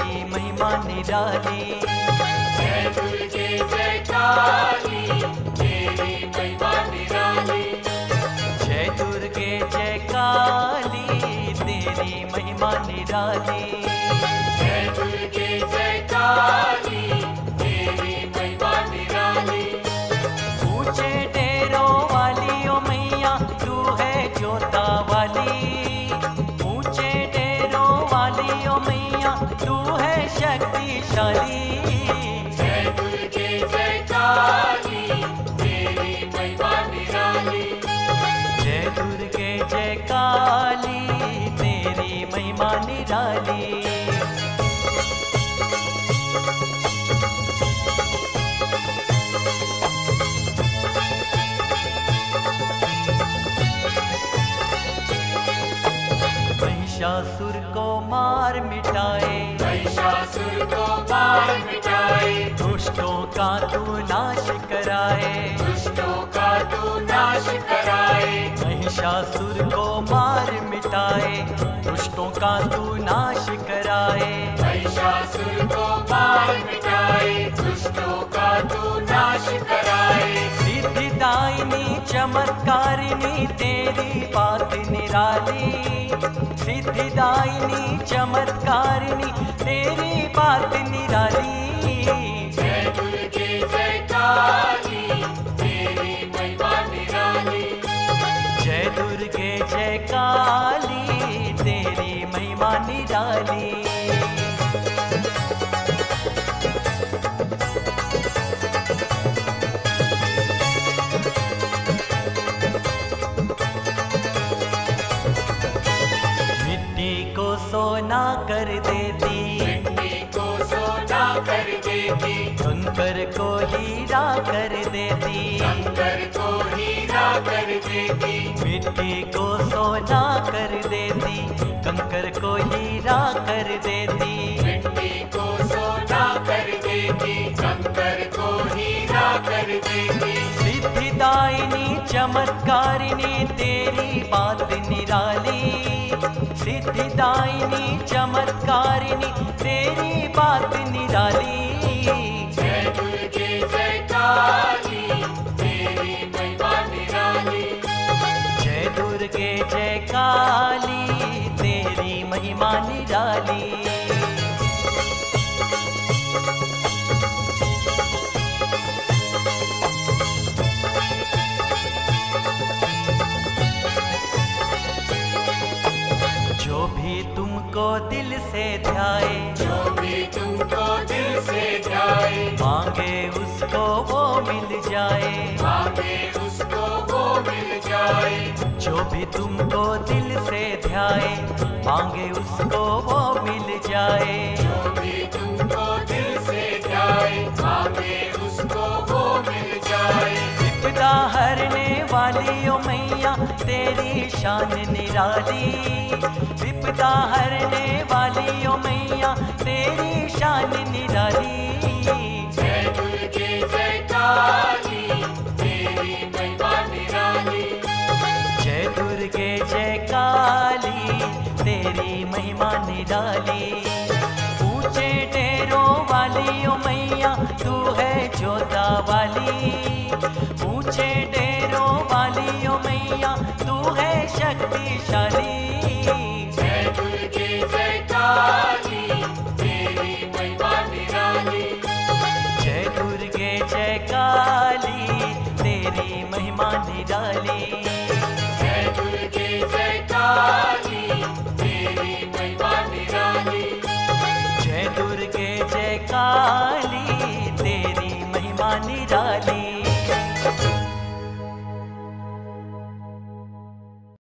करती महिमा निराली। जय दुर्गे जय काली, तेरी महिमा निराली। जय दुर्गे जय काली, तेरी महिमा निराली। जय दुर्गे जय काली, तेरी महिमा निराली। ऊंचे डेरों वाली ओ मैया, तू है ज्योता वाली। ऊंचे डेरों वाली ओ मैया, तू है शक्तिशाली। जय दुर्गे जय काली, तेरी महिमा निराली। जय दुर्गे जय काली, तेरी महिमा निराली। महिषासुर को मार मिटाए, महिषासुर को मार मिटाए। दुष्टों का तू नाश कराए, दुष्टों का तू नाश कराए। महिषासुर को मार मिटाए, दुष्टों का तू नाश कराए। महिषासुर को मार मिटाए, दुष्टों का तू नाश कराए। सिद्धिदायिनी चमत्कारिनी तेरी बात निराली। सिद्धिदायिनी चमत्कारिनी तेरी बात निराली। जय दुर्गे जय काली, तेरी महिमा निराली। जय दुर्गे जय काली, तेरी महिमा निराली। सोना कर देती, मिट्टी को सोना कर देती। कंकर को हीरा कर देती, कंकर को हीरा कर देती। मिट्टी को सोना कर देती, कंकर को हीरा कर देती। मिट्टी को सोना कर देती, कंकर को हीरा कर देती। सिद्धिदायिनी चमत्कारिनी तेरी बात निराली। सिद्धिदायिनी चमत्कारिनी तेरी बात निराली। जय दुर्गे जय काली, तेरी महिमा निराली। जय दुर्गे जय काली, तेरी महिमा निराली। जो भी तुमको दिल से ध्याए, जो भी तुमको दिल से ध्याए। मांगे उसको वो मिल जाए, मांगे उसको वो मिल जाए। जो भी तुमको दिल से ध्याए, मांगे उसको वो मिल जाए। जो भी तुमको दिल से ध्याए, मांगे उसको वो मिल जाए। विपदा हरने वाली ओ मैया तेरी शान निराली। विपदा हरने वाली ओ मैया तेरी शान निराली। जय दुर्गे जय काली, तेरी महिमा निराली। जय दुर्गे जय काली, तेरी महिमा निराली। ऊंचे डेरों वाली ओ मैया, तू है ज्योता वाली। ऊंचे डेरों वाली ओ मैया, तू है शक्तिशाली।